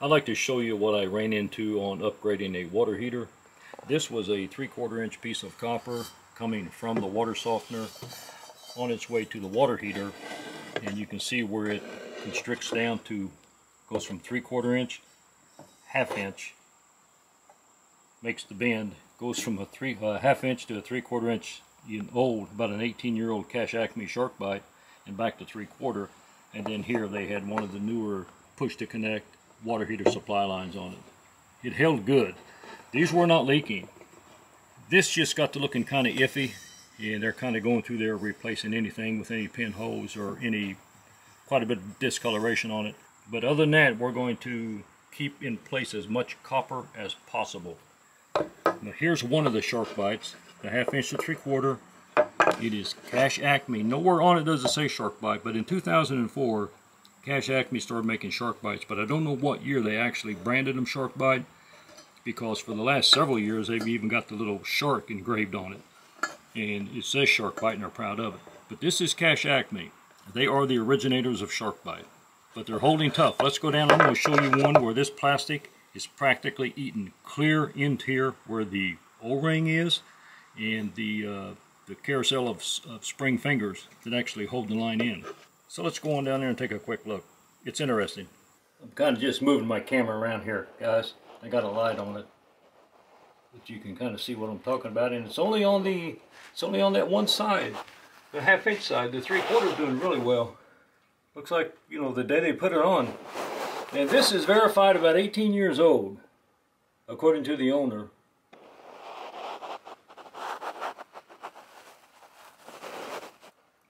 I'd like to show you what I ran into on upgrading a water heater. This was a 3/4 inch piece of copper coming from the water softener on its way to the water heater, and you can see where it constricts down to, goes from 3/4 inch, 1/2 inch, makes the bend, goes from a 1/2 inch to a 3/4 inch, about an 18-year-old Cash Acme shark bite, and back to 3/4, and then here they had one of the newer push-to-connect water heater supply lines on it. It held good. These were not leaking. This just got to looking kind of iffy, and they're kind of going through there replacing anything with any pin holes or any, quite a bit of discoloration on it. But other than that, we're going to keep in place as much copper as possible. Now here's one of the shark bites, the 1/2 inch to 3/4. It is Cash Acme. Nowhere on it does it say shark bite, but in 2004, Cash Acme started making shark bites, but I don't know what year they actually branded them shark bite, because for the last several years they've even got the little shark engraved on it, and it says shark bite and they're proud of it. But this is Cash Acme. They are the originators of shark bite, but they're holding tough. Let's go down. I'm going to show you one where this plastic is practically eaten clear into here where the O-ring is, and the carousel of spring fingers that actually hold the line in. So let's go on down there and take a quick look. It's interesting. I'm kind of just moving my camera around here, guys. I got a light on it, but you can kind of see what I'm talking about, and it's only on the, it's only on that one side, the 1/2 inch side. The 3/4 doing really well. Looks like, you know, the day they put it on. And this is verified about 18 years old, according to the owner.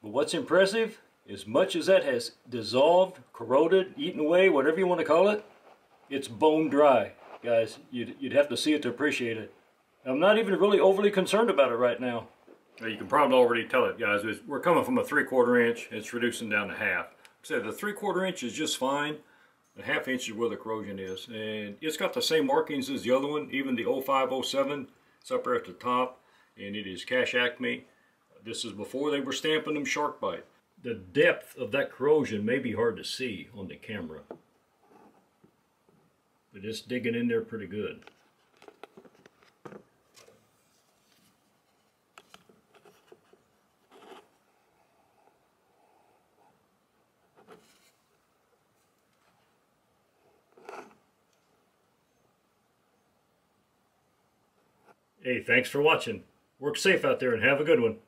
But what's impressive, as much as that has dissolved, corroded, eaten away, whatever you want to call it, it's bone dry. Guys, you'd have to see it to appreciate it. I'm not even really overly concerned about it right now. You can probably already tell it, guys. We're coming from a 3/4 inch, it's reducing down to 1/2. So the 3/4 inch is just fine. The 1/2 inch is where the corrosion is. And it's got the same markings as the other one, even the 0507. It's up there at the top, and it is Cash Acme. This is before they were stamping them shark bite. The depth of that corrosion may be hard to see on the camera, but it's digging in there pretty good. Hey, thanks for watching. Work safe out there and have a good one.